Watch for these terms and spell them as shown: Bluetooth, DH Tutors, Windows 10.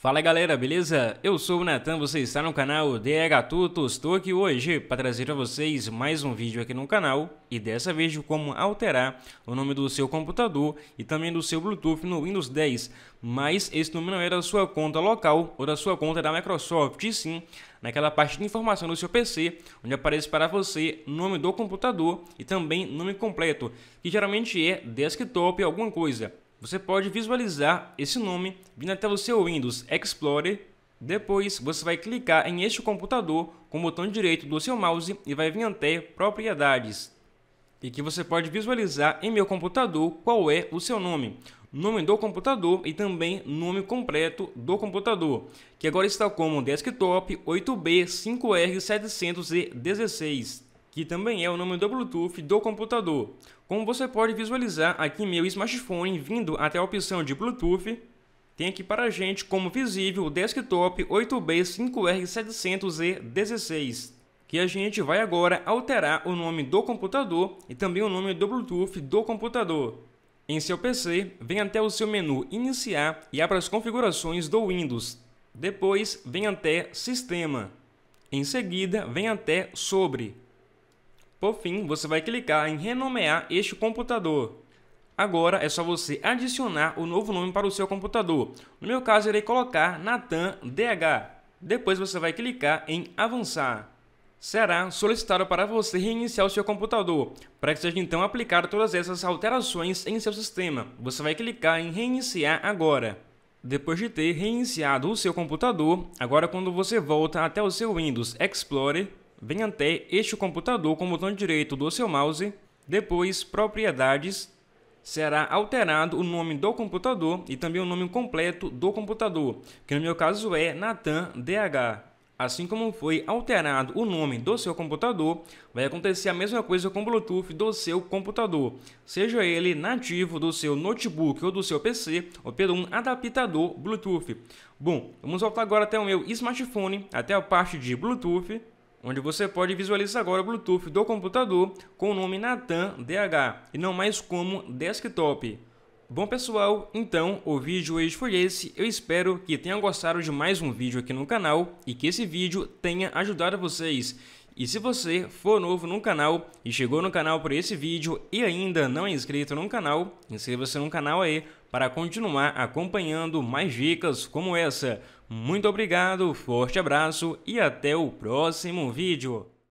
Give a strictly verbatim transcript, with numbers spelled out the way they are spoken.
Fala galera, beleza? Eu sou o Natan, você está no canal D H Tutors. Estou aqui hoje para trazer para vocês mais um vídeo aqui no canal e dessa vez de como alterar o nome do seu computador e também do seu Bluetooth no Windows dez. Mas esse nome não é da sua conta local ou da sua conta da Microsoft, e sim naquela parte de informação do seu P C, onde aparece para você nome do computador e também nome completo, que geralmente é desktop alguma coisa. Você pode visualizar esse nome vindo até o seu Windows Explorer. Depois você vai clicar em este computador com o botão direito do seu mouse e vai vir até propriedades. E que você pode visualizar em meu computador qual é o seu nome. Nome do computador e também nome completo do computador. Que agora está como Desktop oito B cinco R sete um seis. Que também é o nome do Bluetooth do computador. Como você pode visualizar aqui meu smartphone, vindo até a opção de Bluetooth, tem aqui para a gente como visível o Desktop oito B cinco R sete um seis, que a gente vai agora alterar o nome do computador e também o nome do Bluetooth do computador. Em seu P C, vem até o seu menu Iniciar e abra as configurações do Windows. Depois, vem até Sistema. Em seguida, vem até Sobre. Por fim, você vai clicar em renomear este computador. Agora é só você adicionar o novo nome para o seu computador. No meu caso, irei colocar Natan D H. Depois você vai clicar em avançar. Será solicitado para você reiniciar o seu computador. Para que seja então aplicado todas essas alterações em seu sistema, você vai clicar em reiniciar agora. Depois de ter reiniciado o seu computador, agora quando você volta até o seu Windows Explorer, vem até este computador com o botão direito do seu mouse, depois propriedades, será alterado o nome do computador e também o nome completo do computador, que no meu caso é Natan D H. Assim como foi alterado o nome do seu computador, vai acontecer a mesma coisa com o Bluetooth do seu computador, seja ele nativo do seu notebook ou do seu P C, ou pelo um adaptador Bluetooth. Bom, vamos voltar agora até o meu smartphone, até a parte de Bluetooth, onde você pode visualizar agora o Bluetooth do computador com o nome Natan D H e não mais como Desktop. Bom pessoal, então o vídeo hoje foi esse. Eu espero que tenham gostado de mais um vídeo aqui no canal e que esse vídeo tenha ajudado vocês. E se você for novo no canal e chegou no canal por esse vídeo e ainda não é inscrito no canal, inscreva-se no canal aí para continuar acompanhando mais dicas como essa. Muito obrigado, forte abraço e até o próximo vídeo.